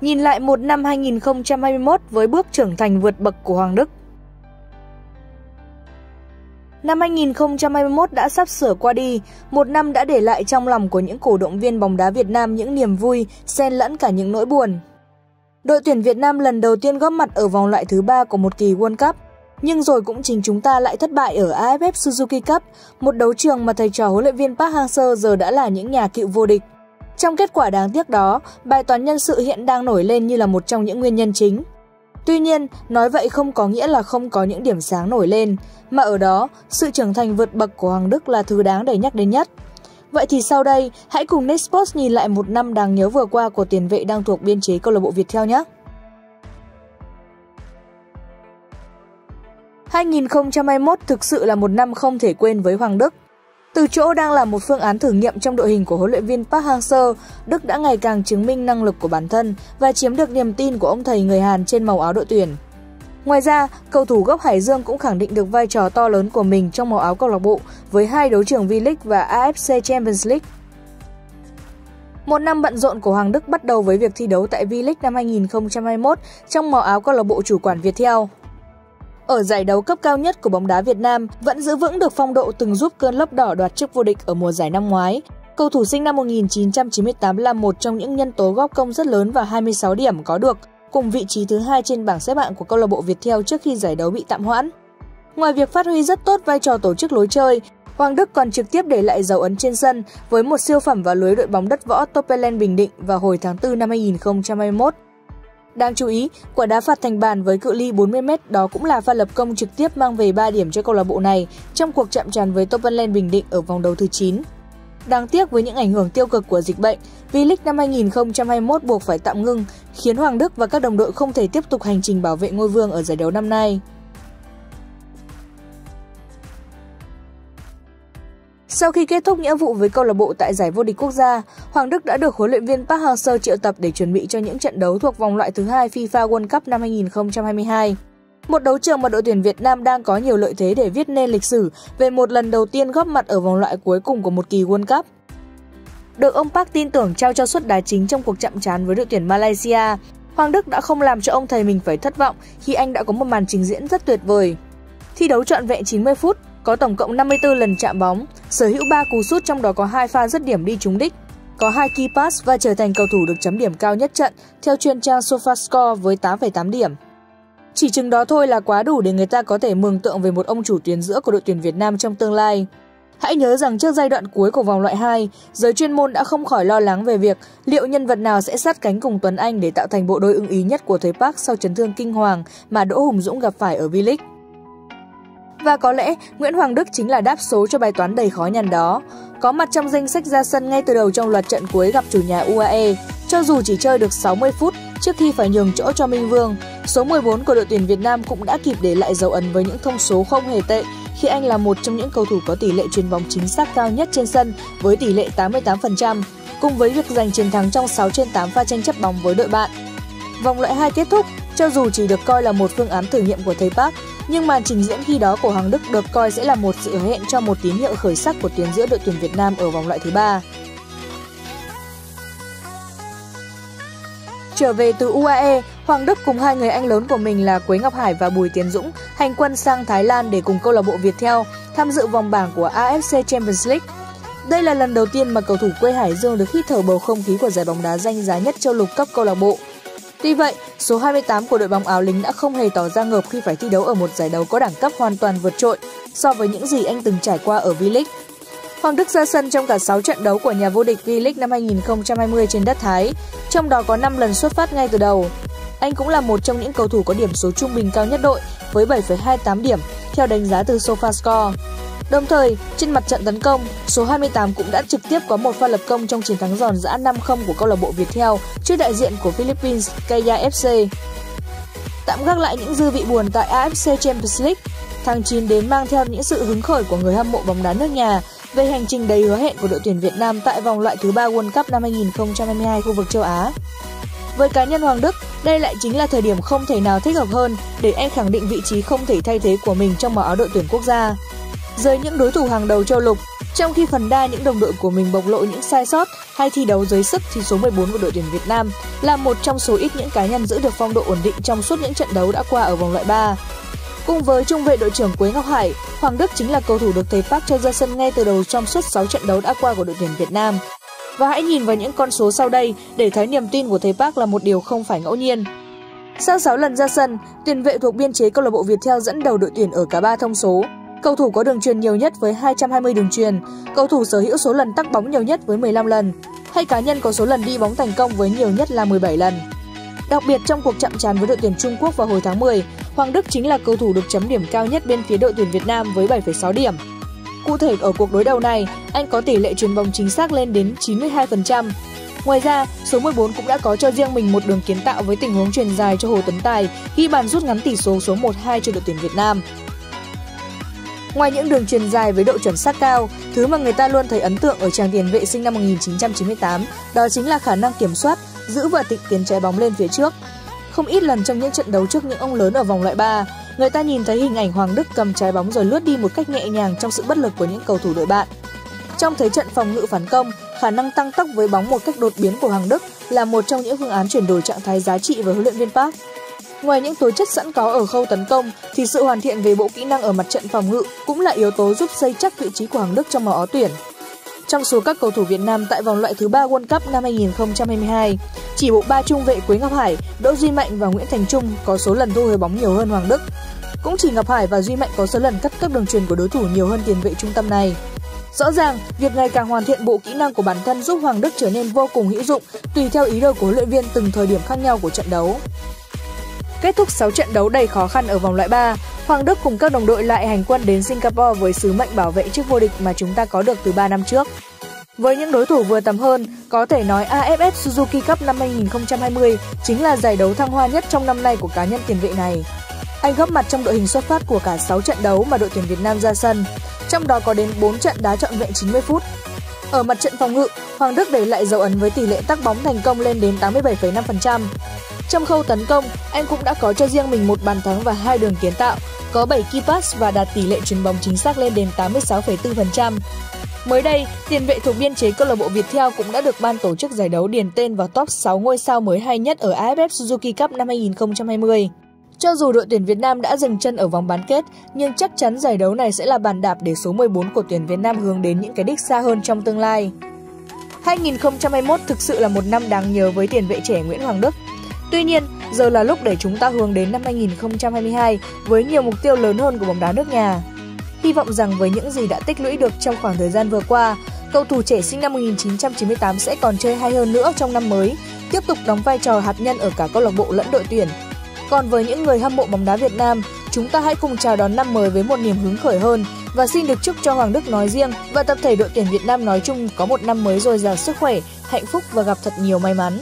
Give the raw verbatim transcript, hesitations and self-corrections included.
nhìn lại một năm hai nghìn không trăm hai mươi mốt với bước trưởng thành vượt bậc của Hoàng Đức. Năm hai nghìn không trăm hai mươi mốt đã sắp sửa qua đi, một năm đã để lại trong lòng của những cổ động viên bóng đá Việt Nam những niềm vui, xen lẫn cả những nỗi buồn. Đội tuyển Việt Nam lần đầu tiên góp mặt ở vòng loại thứ ba của một kỳ World Cup, nhưng rồi cũng chính chúng ta lại thất bại ở a ép ép Suzuki Cup, một đấu trường mà thầy trò huấn luyện viên Park Hang-seo giờ đã là những nhà cựu vô địch. Trong kết quả đáng tiếc đó, bài toán nhân sự hiện đang nổi lên như là một trong những nguyên nhân chính. Tuy nhiên, nói vậy không có nghĩa là không có những điểm sáng nổi lên, mà ở đó, sự trưởng thành vượt bậc của Hoàng Đức là thứ đáng để nhắc đến nhất. Vậy thì sau đây, hãy cùng Nextport nhìn lại một năm đáng nhớ vừa qua của tiền vệ đang thuộc biên chế câu lạc bộ Viettel nhé. hai nghìn không trăm hai mươi mốt thực sự là một năm không thể quên với Hoàng Đức. Từ chỗ đang là một phương án thử nghiệm trong đội hình của huấn luyện viên Park Hang-seo, Đức đã ngày càng chứng minh năng lực của bản thân và chiếm được niềm tin của ông thầy người Hàn trên màu áo đội tuyển. Ngoài ra, cầu thủ gốc Hải Dương cũng khẳng định được vai trò to lớn của mình trong màu áo câu lạc bộ với hai đấu trường V-League và a ép xê Champions League. Một năm bận rộn của Hoàng Đức bắt đầu với việc thi đấu tại V-League năm hai nghìn không trăm hai mươi mốt trong màu áo câu lạc bộ chủ quản Viettel. Ở giải đấu cấp cao nhất của bóng đá Việt Nam, vẫn giữ vững được phong độ từng giúp cơn lốc đỏ đoạt chức vô địch ở mùa giải năm ngoái. Cầu thủ sinh năm một nghìn chín trăm chín mươi tám là một trong những nhân tố góp công rất lớn và hai mươi sáu điểm có được, cùng vị trí thứ hai trên bảng xếp hạng của câu lạc bộ Viettel trước khi giải đấu bị tạm hoãn. Ngoài việc phát huy rất tốt vai trò tổ chức lối chơi, Hoàng Đức còn trực tiếp để lại dấu ấn trên sân với một siêu phẩm vào lưới đội bóng đất võ Topenland Bình Định vào hồi tháng tư năm hai nghìn không trăm hai mươi mốt. Đáng chú ý, quả đá phạt thành bàn với cự ly bốn mươi mét đó cũng là pha lập công trực tiếp mang về ba điểm cho câu lạc bộ này trong cuộc chạm trán với Topenland Bình Định ở vòng đấu thứ chín. Đáng tiếc với những ảnh hưởng tiêu cực của dịch bệnh, V-League năm hai nghìn không trăm hai mươi mốt buộc phải tạm ngưng, khiến Hoàng Đức và các đồng đội không thể tiếp tục hành trình bảo vệ ngôi vương ở giải đấu năm nay. Sau khi kết thúc nghĩa vụ với câu lạc bộ tại giải vô địch quốc gia, Hoàng Đức đã được huấn luyện viên Park Hang-seo triệu tập để chuẩn bị cho những trận đấu thuộc vòng loại thứ hai FIFA World Cup năm hai nghìn không trăm hai mươi hai. Một đấu trường mà đội tuyển Việt Nam đang có nhiều lợi thế để viết nên lịch sử về một lần đầu tiên góp mặt ở vòng loại cuối cùng của một kỳ World Cup. Được ông Park tin tưởng trao cho suất đá chính trong cuộc chạm trán với đội tuyển Malaysia, Hoàng Đức đã không làm cho ông thầy mình phải thất vọng khi anh đã có một màn trình diễn rất tuyệt vời. Thi đấu trọn vẹn chín mươi phút, có tổng cộng năm mươi tư lần chạm bóng, sở hữu ba cú sút trong đó có hai pha dứt điểm đi trúng đích, có hai key pass và trở thành cầu thủ được chấm điểm cao nhất trận theo chuyên trang SofaScore với tám phẩy tám điểm. Chỉ chừng đó thôi là quá đủ để người ta có thể mường tượng về một ông chủ tuyến giữa của đội tuyển Việt Nam trong tương lai. Hãy nhớ rằng trước giai đoạn cuối của vòng loại hai, giới chuyên môn đã không khỏi lo lắng về việc liệu nhân vật nào sẽ sát cánh cùng Tuấn Anh để tạo thành bộ đôi ưng ý nhất của thầy Park sau chấn thương kinh hoàng mà Đỗ Hùng Dũng gặp phải ở V-League. Và có lẽ Nguyễn Hoàng Đức chính là đáp số cho bài toán đầy khó nhằn đó. Có mặt trong danh sách ra sân ngay từ đầu trong loạt trận cuối gặp chủ nhà u a e, cho dù chỉ chơi được sáu mươi phút trước khi phải nhường chỗ cho Minh Vương, số mười bốn của đội tuyển Việt Nam cũng đã kịp để lại dấu ấn với những thông số không hề tệ khi anh là một trong những cầu thủ có tỷ lệ chuyền bóng chính xác cao nhất trên sân với tỷ lệ tám mươi tám phần trăm, cùng với việc giành chiến thắng trong sáu trên tám pha tranh chấp bóng với đội bạn. Vòng loại hai kết thúc, cho dù chỉ được coi là một phương án thử nghiệm của thầy Park, nhưng màn trình diễn khi đó của Hoàng Đức được coi sẽ là một sự hứa hẹn cho một tín hiệu khởi sắc của tuyến giữa đội tuyển Việt Nam ở vòng loại thứ ba. Trở về từ u a e, Hoàng Đức cùng hai người anh lớn của mình là Quế Ngọc Hải và Bùi Tiến Dũng hành quân sang Thái Lan để cùng câu lạc bộ Viettel tham dự vòng bảng của a ép xê Champions League. Đây là lần đầu tiên mà cầu thủ quê Hải Dương được hít thở bầu không khí của giải bóng đá danh giá nhất châu lục cấp câu lạc bộ. Tuy vậy, số hai mươi tám của đội bóng áo lính đã không hề tỏ ra ngợp khi phải thi đấu ở một giải đấu có đẳng cấp hoàn toàn vượt trội so với những gì anh từng trải qua ở V-League. Hoàng Đức ra sân trong cả sáu trận đấu của nhà vô địch V-League năm hai nghìn không trăm hai mươi trên đất Thái, trong đó có năm lần xuất phát ngay từ đầu. Anh cũng là một trong những cầu thủ có điểm số trung bình cao nhất đội với bảy phẩy hai tám điểm theo đánh giá từ SofaScore. Đồng thời, trên mặt trận tấn công, số hai mươi tám cũng đã trực tiếp có một pha lập công trong chiến thắng giòn giã năm không của câu lạc bộ Viettel trước đại diện của Philippines ca ép xê. Tạm gác lại những dư vị buồn tại a ép xê Champions League, tháng chín đến mang theo những sự hứng khởi của người hâm mộ bóng đá nước nhà về hành trình đầy hứa hẹn của đội tuyển Việt Nam tại vòng loại thứ ba World Cup năm hai nghìn không trăm hai mươi hai khu vực châu Á. Với cá nhân Hoàng Đức, đây lại chính là thời điểm không thể nào thích hợp hơn để anh khẳng định vị trí không thể thay thế của mình trong màu áo đội tuyển quốc gia. Dưới những đối thủ hàng đầu châu lục, Trong khi phần đa những đồng đội của mình bộc lộ những sai sót hay thi đấu dưới sức thì số mười bốn của đội tuyển Việt Nam là một trong số ít những cá nhân giữ được phong độ ổn định trong suốt những trận đấu đã qua ở vòng loại ba. Cùng với trung vệ đội trưởng Quế Ngọc Hải, Hoàng Đức chính là cầu thủ được thầy Park cho ra sân ngay từ đầu trong suốt sáu trận đấu đã qua của đội tuyển Việt Nam. Và hãy nhìn vào những con số sau đây để thấy niềm tin của thầy Park là một điều không phải ngẫu nhiên. Sau sáu lần ra sân, tiền vệ thuộc biên chế câu lạc bộ Viettel dẫn đầu đội tuyển ở cả ba thông số. Cầu thủ có đường truyền nhiều nhất với hai trăm hai mươi đường truyền, cầu thủ sở hữu số lần tắc bóng nhiều nhất với mười lăm lần, hay cá nhân có số lần đi bóng thành công với nhiều nhất là mười bảy lần. Đặc biệt trong cuộc chạm trán với đội tuyển Trung Quốc vào hồi tháng mười, Hoàng Đức chính là cầu thủ được chấm điểm cao nhất bên phía đội tuyển Việt Nam với bảy phẩy sáu điểm. Cụ thể ở cuộc đối đầu này, anh có tỷ lệ chuyền bóng chính xác lên đến chín mươi hai phần trăm. Ngoài ra, số mười bốn cũng đã có cho riêng mình một đường kiến tạo với tình huống chuyền dài cho Hồ Tuấn Tài ghi bàn rút ngắn tỷ số số một hai cho đội tuyển Việt Nam. Ngoài những đường chuyền dài với độ chuẩn xác cao, thứ mà người ta luôn thấy ấn tượng ở chàng tiền vệ sinh năm một nghìn chín trăm chín mươi tám đó chính là khả năng kiểm soát, giữ và định tiến trái bóng lên phía trước. Không ít lần trong những trận đấu trước những ông lớn ở vòng loại ba, người ta nhìn thấy hình ảnh Hoàng Đức cầm trái bóng rồi lướt đi một cách nhẹ nhàng trong sự bất lực của những cầu thủ đội bạn. Trong thế trận phòng ngự phản công, khả năng tăng tốc với bóng một cách đột biến của Hoàng Đức là một trong những phương án chuyển đổi trạng thái giá trị với huấn luyện viên Park. Ngoài những tố chất sẵn có ở khâu tấn công thì sự hoàn thiện về bộ kỹ năng ở mặt trận phòng ngự cũng là yếu tố giúp xây chắc vị trí của Hoàng Đức trong màu áo tuyển. Trong số các cầu thủ Việt Nam tại vòng loại thứ ba World Cup năm hai nghìn không trăm hai mươi hai, chỉ bộ ba trung vệ Quế Ngọc Hải, Đỗ Duy Mạnh và Nguyễn Thành Trung có số lần thu hồi bóng nhiều hơn Hoàng Đức. Cũng chỉ Ngọc Hải và Duy Mạnh có số lần cắt các đường truyền của đối thủ nhiều hơn tiền vệ trung tâm này. Rõ ràng, việc ngày càng hoàn thiện bộ kỹ năng của bản thân giúp Hoàng Đức trở nên vô cùng hữu dụng tùy theo ý đồ của huấn luyện viên từng thời điểm khác nhau của trận đấu. Kết thúc sáu trận đấu đầy khó khăn ở vòng loại ba, Hoàng Đức cùng các đồng đội lại hành quân đến Singapore với sứ mệnh bảo vệ chức vô địch mà chúng ta có được từ ba năm trước. Với những đối thủ vừa tầm hơn, có thể nói a ép ép Suzuki Cup năm hai nghìn không trăm hai mươi chính là giải đấu thăng hoa nhất trong năm nay của cá nhân tiền vệ này. Anh góp mặt trong đội hình xuất phát của cả sáu trận đấu mà đội tuyển Việt Nam ra sân, trong đó có đến bốn trận đá trọn vẹn chín mươi phút. Ở mặt trận phòng ngự, Hoàng Đức để lại dấu ấn với tỷ lệ tắc bóng thành công lên đến tám mươi bảy phẩy năm phần trăm. Trong khâu tấn công, anh cũng đã có cho riêng mình một bàn thắng và hai đường kiến tạo, có bảy key pass và đạt tỷ lệ chuyền bóng chính xác lên đến tám mươi sáu phẩy bốn phần trăm. Mới đây, tiền vệ thuộc biên chế câu lạc bộ Viettel cũng đã được ban tổ chức giải đấu điền tên vào top sáu ngôi sao mới hay nhất ở a ép ép Suzuki Cup năm hai nghìn không trăm hai mươi. Cho dù đội tuyển Việt Nam đã dừng chân ở vòng bán kết, nhưng chắc chắn giải đấu này sẽ là bàn đạp để số mười bốn của tuyển Việt Nam hướng đến những cái đích xa hơn trong tương lai. hai nghìn không trăm hai mươi mốt thực sự là một năm đáng nhớ với tiền vệ trẻ Nguyễn Hoàng Đức. Tuy nhiên, giờ là lúc để chúng ta hướng đến năm hai nghìn không trăm hai mươi hai với nhiều mục tiêu lớn hơn của bóng đá nước nhà. Hy vọng rằng với những gì đã tích lũy được trong khoảng thời gian vừa qua, cầu thủ trẻ sinh năm một nghìn chín trăm chín mươi tám sẽ còn chơi hay hơn nữa trong năm mới, tiếp tục đóng vai trò hạt nhân ở cả câu lạc bộ lẫn đội tuyển. Còn với những người hâm mộ bóng đá Việt Nam, chúng ta hãy cùng chào đón năm mới với một niềm hứng khởi hơn và xin được chúc cho Hoàng Đức nói riêng và tập thể đội tuyển Việt Nam nói chung có một năm mới dồi dào sức khỏe, hạnh phúc và gặp thật nhiều may mắn.